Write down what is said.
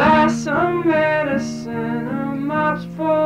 buy some medicine, I'm up for